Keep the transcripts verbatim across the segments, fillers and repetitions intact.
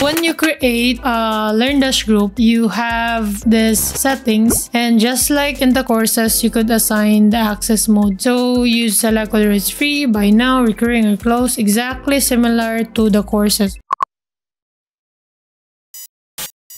When you create a LearnDash group, you have these settings, and just like in the courses, you could assign the access mode. So you select whether it's free, buy now, recurring, or close, exactly similar to the courses.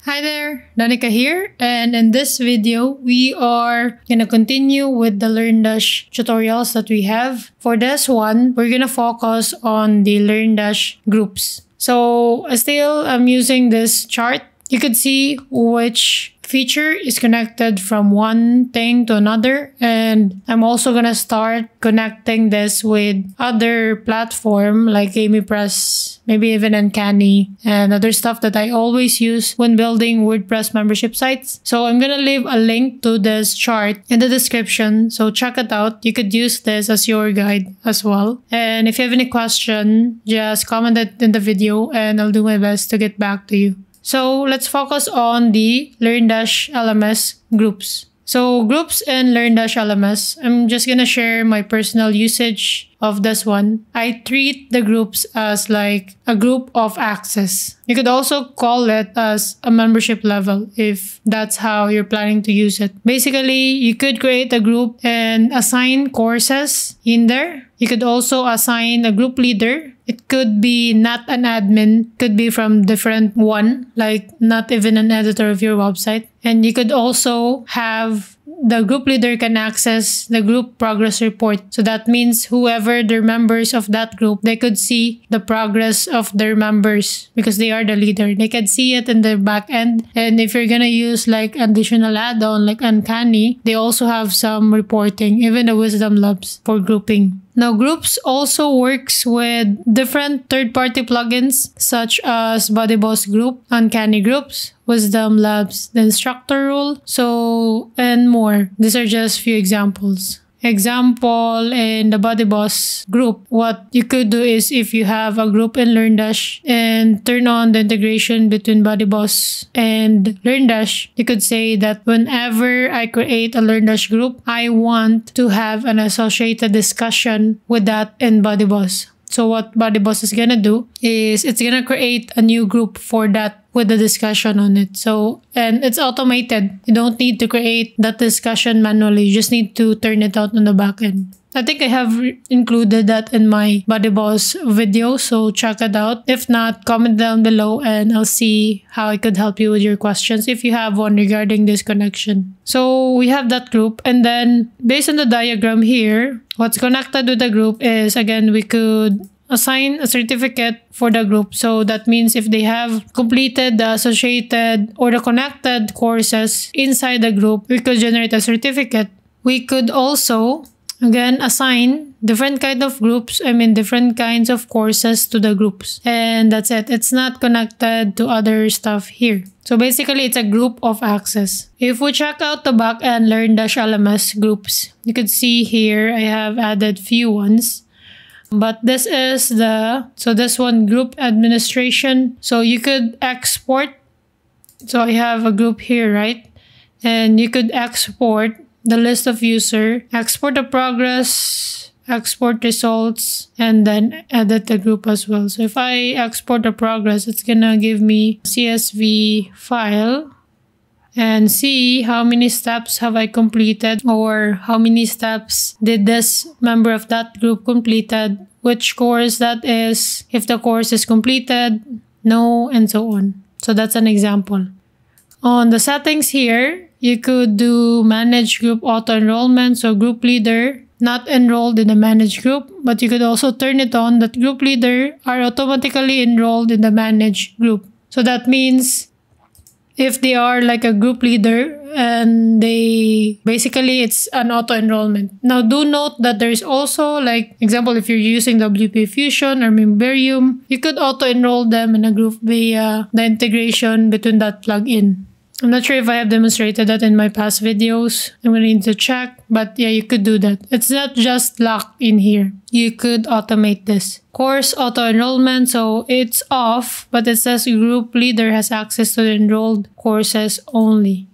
Hi there, Danica here, and in this video, we are gonna continue with the LearnDash tutorials that we have. For this one, we're gonna focus on the LearnDash groups. So still, I'm using this chart. You could see which feature is connected from one thing to another, and I'm also gonna start connecting this with other platform like MemberPress, maybe even Uncanny, and other stuff that I always use when building WordPress membership sites. So I'm gonna leave a link to this chart in the description, so check it out. You could use this as your guide as well. And if you have any question, just comment it in the video and I'll do my best to get back to you. So let's focus on the LearnDash L M S groups. So groups in LearnDash L M S, I'm just gonna share my personal usage of this one. I treat the groups as like a group of access. You could also call it as a membership level if that's how you're planning to use it. Basically, you could create a group and assign courses in there. You could also assign a group leader. It could be not an admin, could be from different one, like not even an editor of your website. And you could also have the group leader can access the group progress report. So that means whoever the members of that group, they could see the progress of their members because they are the leader. They can see it in the back end. And if you're going to use like additional add-on like Uncanny, they also have some reporting, even the Wisdom Labs for grouping. Now, Groups also works with different third-party plugins such as BuddyBoss Group, Uncanny Groups, Wisdom Labs, the Instructor Rule, so and more. These are just few examples. Example in the BuddyBoss group, what you could do is if you have a group in LearnDash and turn on the integration between BuddyBoss and LearnDash, you could say that whenever I create a LearnDash group, I want to have an associated discussion with that in BuddyBoss. So what BuddyBoss is gonna do is it's gonna create a new group for that with the discussion on it. So, and it's automated. You don't need to create that discussion manually. You just need to turn it out on the back end. I think I have included that in my BuddyBoss video, so check it out. If not, comment down below and I'll see how I could help you with your questions if you have one regarding this connection. So we have that group, and then based on the diagram here, what's connected with the group is, again, we could assign a certificate for the group. So that means if they have completed the associated or the connected courses inside the group, we could generate a certificate. We could also Again, assign different kind of groups, I mean different kinds of courses to the groups. And that's it. It's not connected to other stuff here. So basically, it's a group of access. If we check out the backend LearnDash L M S groups, you could see here I have added few ones. But this is the, so this one, group administration. So you could export. So I have a group here, right? And you could export the list of user, export the progress, export results, and then edit the group as well. So if I export the progress, it's gonna give me C S V file and see how many steps have I completed or how many steps did this member of that group completed, which course that is, if the course is completed, no, and so on. So that's an example. On the settings here, you could do manage group auto-enrollment, so group leader not enrolled in the managed group, but you could also turn it on that group leader are automatically enrolled in the managed group. So that means if they are like a group leader and they basically it's an auto-enrollment. Now do note that there's also like example if you're using W P Fusion or Memberium, you could auto-enroll them in a group via the integration between that plugin. I'm not sure if I have demonstrated that in my past videos. I'm going to need to check. But yeah, you could do that. It's not just locked in here. You could automate this. Course auto-enrollment. So it's off, but it says group leader has access to the enrolled courses only.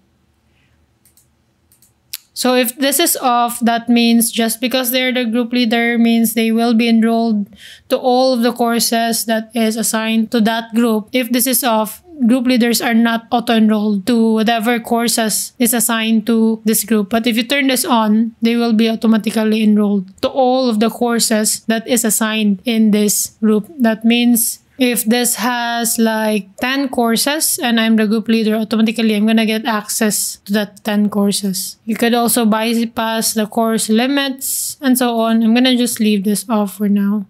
So if this is off, that means just because they're the group leader means they will be enrolled to all of the courses that is assigned to that group. If this is off, group leaders are not auto-enrolled to whatever courses is assigned to this group. But if you turn this on, they will be automatically enrolled to all of the courses that is assigned in this group. That means if this has like ten courses and I'm the group leader, automatically I'm gonna get access to that ten courses. You could also bypass the course limits and so on. I'm gonna just leave this off for now.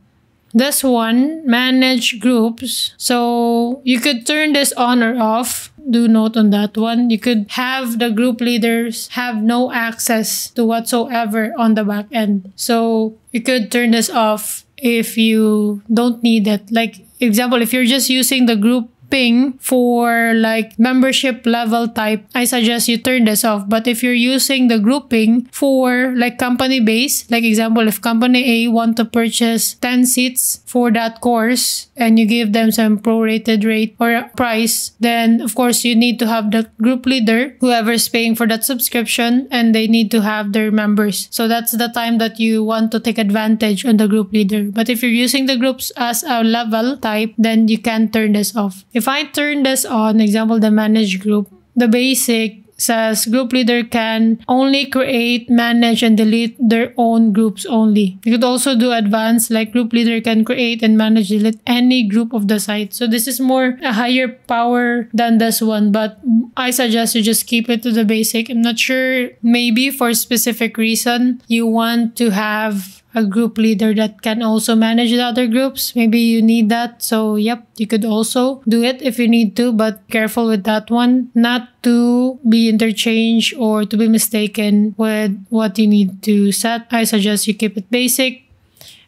This one, manage groups. So you could turn this on or off. Do note on that one. You could have the group leaders have no access to whatsoever on the back end. So you could turn this off if you don't need it. Like example, if you're just using the group ping for like membership level type, I suggest you turn this off. But if you're using the grouping for like company base, like example, if company A want to purchase ten seats for that course and you give them some prorated rate or price, then of course you need to have the group leader, whoever's paying for that subscription, and they need to have their members. So that's the time that you want to take advantage on the group leader. But if you're using the groups as a level type, then you can turn this off. If I turn this on, example, the manage group, the basic says group leader can only create, manage, and delete their own groups only. You could also do advanced, like group leader can create and manage, delete any group of the site. So this is more a higher power than this one, but I suggest you just keep it to the basic. I'm not sure, maybe for a specific reason, you want to have a group leader that can also manage the other groups. Maybe you need that. So yep, you could also do it if you need to, but careful with that one, not to be interchanged or to be mistaken with what you need to set. I suggest you keep it basic.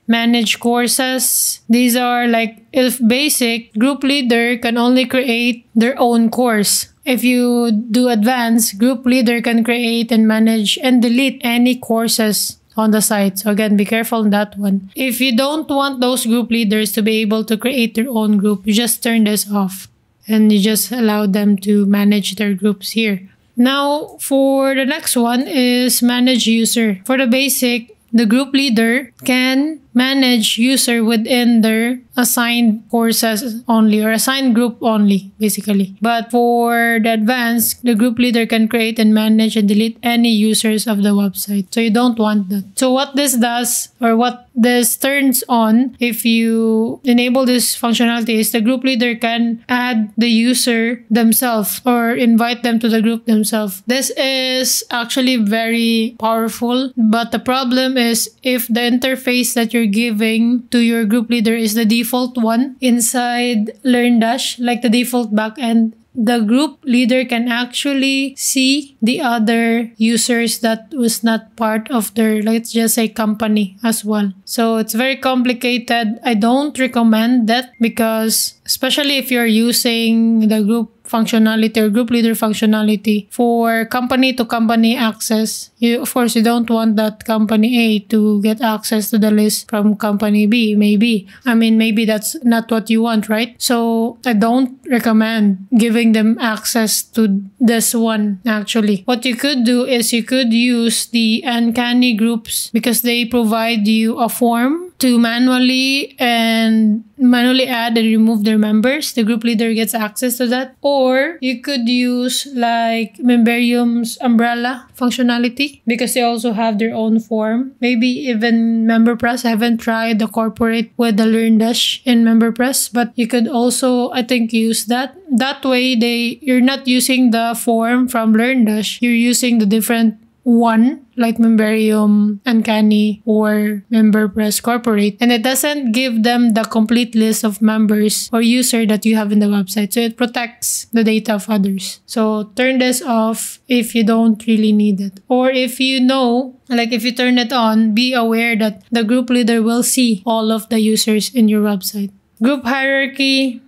Manage courses. These are like, if basic, group leader can only create their own course. If you do advanced, group leader can create and manage and delete any courses on the site. So again, be careful on that one. If you don't want those group leaders to be able to create their own group, you just turn this off and you just allow them to manage their groups here. Now for the next one is manage user. For the basic, the group leader can manage user within their assigned courses only or assigned group only, basically. But for the advanced, the group leader can create and manage and delete any users of the website. So you don't want that. So what this does, or what this turns on if you enable this functionality, is the group leader can add the user themselves or invite them to the group themselves. This is actually very powerful, but the problem is if the interface that you're giving to your group leader is the default one inside LearnDash, like the default backend, the group leader can actually see the other users that was not part of their, let's just say, company as well. So it's very complicated. I don't recommend that, because especially if you're using the group functionality or group leader functionality for company to company access, you of course you don't want that company A to get access to the list from company B. Maybe, I mean, maybe that's not what you want, right? So I don't recommend giving them access to this one. Actually, what you could do is you could use the Uncanny Groups, because they provide you a form to manually and manually add and remove their members. The group leader gets access to that. Or you could use like Memberium's umbrella functionality, because they also have their own form. Maybe even MemberPress. I haven't tried the corporate with the LearnDash in MemberPress, but you could also, I think, use that. That way, they you're not using the form from LearnDash. You're using the different one, like Memberium, Uncanny, or MemberPress Corporate, and it doesn't give them the complete list of members or user that you have in the website. So it protects the data of others. So turn this off if you don't really need it. Or if you know, like if you turn it on, be aware that the group leader will see all of the users in your website. Group hierarchy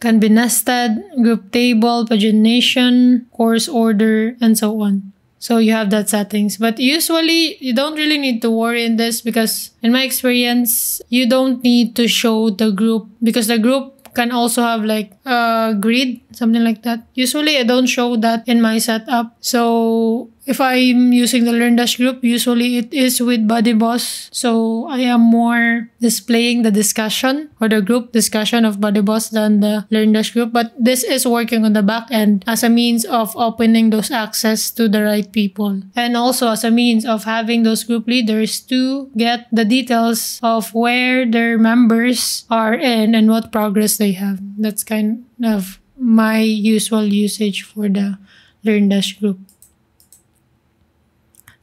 can be nested, group table, pagination, course order, and so on. So you have that settings, but usually you don't really need to worry in this, because in my experience, you don't need to show the group, because the group can also have like a grid, something like that. Usually I don't show that in my setup. So If I'm using the LearnDash group, usually it is with BuddyBoss. So I am more displaying the discussion or the group discussion of BuddyBoss than the LearnDash group. But this is working on the back end as a means of opening those access to the right people. And also as a means of having those group leaders to get the details of where their members are in and what progress they have. That's kind of my usual usage for the LearnDash group.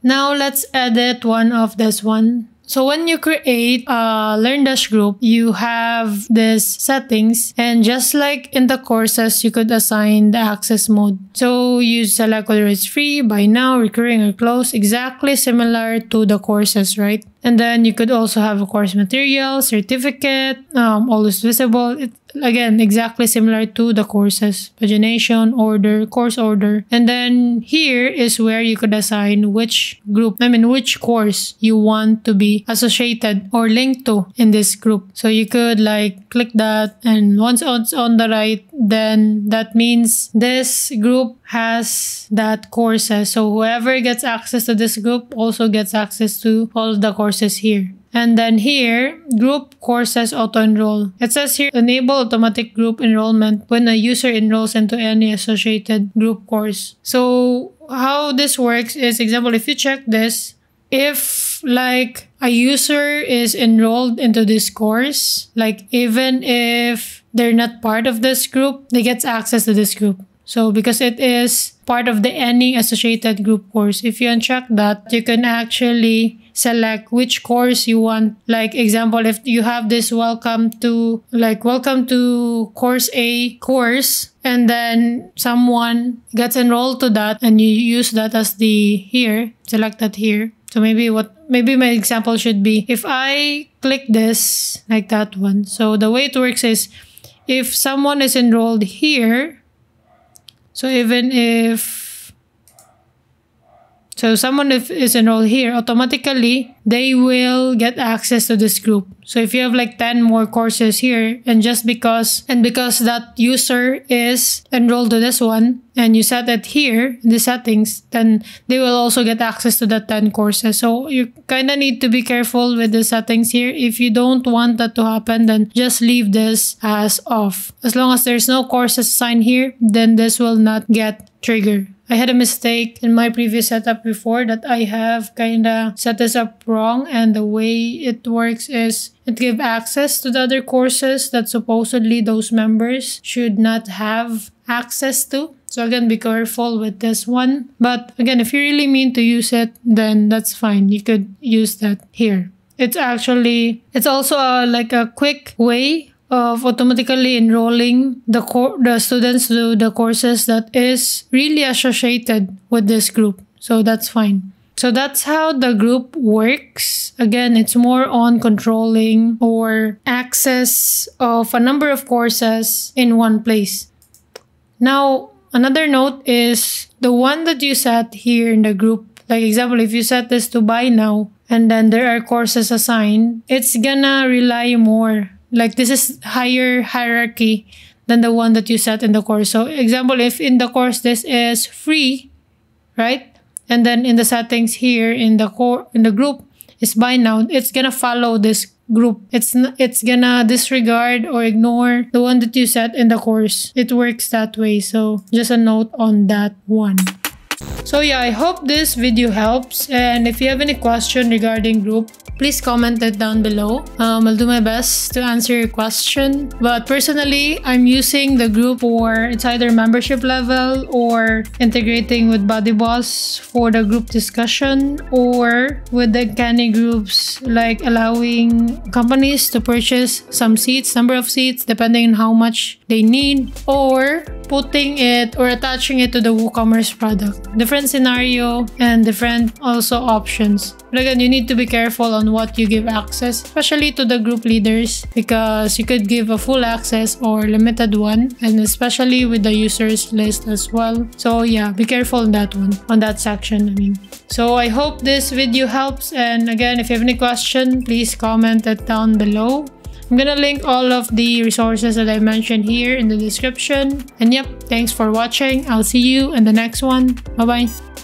Now let's edit one of this one. So when you create a LearnDash group, you have these settings, and just like in the courses, you could assign the access mode. So you select whether it's free, buy now, recurring, or closed, exactly similar to the courses, right? And then you could also have a course material, certificate, um, always visible. It, again, exactly similar to the courses, pagination, order, course order. And then here is where you could assign which group, I mean, which course you want to be associated or linked to in this group. So you could like click that, and once it's on the right, then that means this group has that courses. So whoever gets access to this group also gets access to all of the courses here. And then here, group courses auto-enroll. It says here, enable automatic group enrollment when a user enrolls into any associated group course. So how this works is, example, if you check this, if like a user is enrolled into this course, like even if they're not part of this group, they get access to this group. So because it is part of the any associated group course, if you uncheck that, you can actually select which course you want. Like example, if you have this welcome to like welcome to course A course, and then someone gets enrolled to that and you use that as the here, select that here. So maybe what maybe my example should be, if I click this like that one. So the way it works is, if someone is enrolled here, so even if So someone if is enrolled here, automatically they will get access to this group. So if you have like ten more courses here, and just because and because that user is enrolled to this one, and you set it here in the settings, then they will also get access to that ten courses. So you kind of need to be careful with the settings here. If you don't want that to happen, then just leave this as off. As long as there's no courses assigned here, then this will not get triggered. I had a mistake in my previous setup before that I have kind of set this up wrong, and the way it works is it gives access to the other courses that supposedly those members should not have access to. So again, be careful with this one. But again, if you really mean to use it, then that's fine. You could use that here. It's actually, it's also a, like a quick way of automatically enrolling the the students to the courses that is really associated with this group. So that's fine. So that's how the group works. Again, it's more on controlling or access of a number of courses in one place. Now, another note is the one that you set here in the group. Like example, if you set this to buy now, and then there are courses assigned, it's gonna rely more. Like this is higher hierarchy than the one that you set in the course. So example, if in the course this is free, right? And then in the settings here in the core in the group is buy now, it's gonna follow this group. It's it's gonna disregard or ignore the one that you set in the course. It works that way. So just a note on that one. So yeah, I hope this video helps, and if you have any question regarding group, please comment it down below. Um, I'll do my best to answer your question. But personally, I'm using the group for it's either membership level or integrating with BuddyBoss for the group discussion, or with the Uncanny Groups, like allowing companies to purchase some seats, number of seats, depending on how much they need, or putting it or attaching it to the WooCommerce product. Different scenario and different also options. But again, you need to be careful on what you give access, especially to the group leaders, because you could give a full access or limited one, and especially with the users list as well. So yeah, be careful on that one, on that section, I mean. So I hope this video helps, and again, if you have any question, please comment it down below. I'm gonna link all of the resources that I mentioned here in the description. And yep, thanks for watching. I'll see you in the next one. Bye-bye.